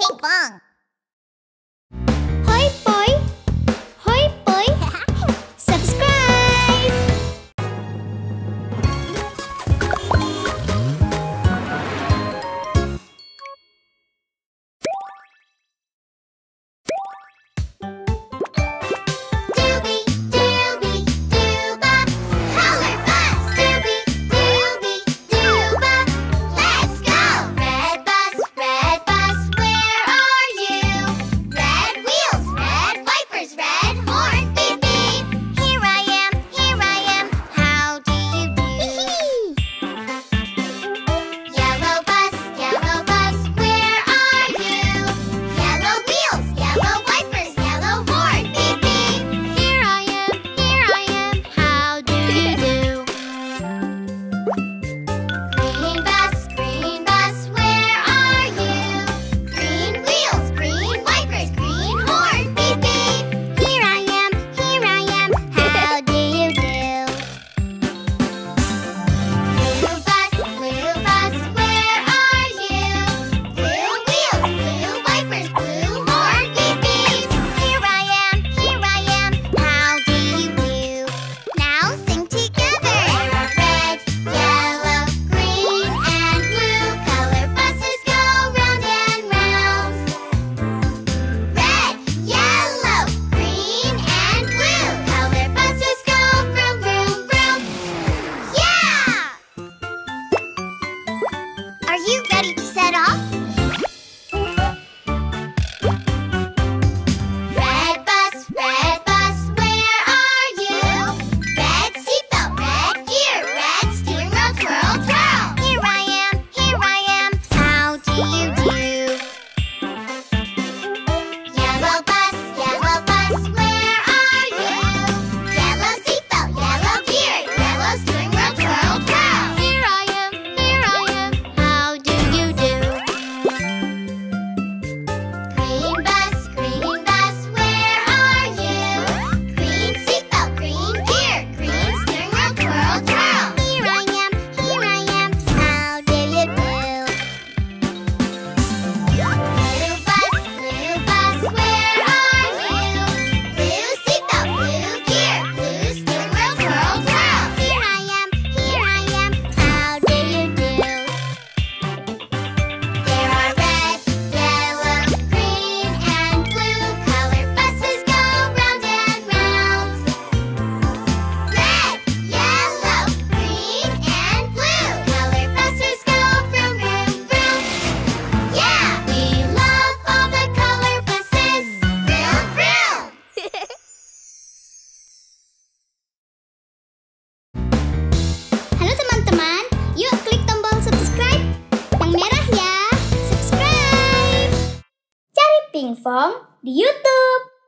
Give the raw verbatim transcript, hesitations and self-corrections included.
Pinkfong. Hoi boy, hoi boy, subscribe. Doobie, doobie, doobop, color bus. Doobie, doobie, doobop, let's go. Red bus, red bus, where are you? Red wheels, red wipers, red horn, beep beep. Here I am, here I am, how do you do? Yellow bus, yellow bus, where are you? Yellow wheels, yellow wipers, yellow horn, beep beep. Here I am, here I am, how do you do? Green bus, green bus, where are you? Green wheels, green wipers, green horn, beep beep. Here I am, here I am, how do you do? Blue bus, blue bus, where are you? Blue wheels, blue wipers, blue horn, beep beep. Here I am, here I am, how do you do? Now sing together. There are red, yellow, green, and blue color buses go round and round. Red, yellow, green, and blue color buses go round, round, round. Yeah! Are you ready to set off? Red bus, red bus, where are you? Red seatbelt, red gear, red steering wheel, twirl, twirl. Here I am, here I am, how do you do? Yellow bus, yellow bus, where are you? Yellow seatbelt, yellow gear, yellow steering wheel, twirl, twirl. Here I am, here I am, how do you do? Green bus, green bus, where are you? Green seatbelt, green gear, green steering wheel, twirl, twirl. Here I am, here I am, how do you do? Blue bus, blue bus, where are you? Blue seatbelt, blue gear, blue steering wheel, twirl, twirl. Here I am, here I am, how do you do? There are red, yellow, green, and blue color buses go round and round. Red, yellow, green, and blue color buses go round, round, round. Yeah! We love all the color buses. Vroom, vroom. Halo teman-teman, yuk klik tombol subscribe yang merah ya. Subscribe. Cari Pinkfong di YouTube.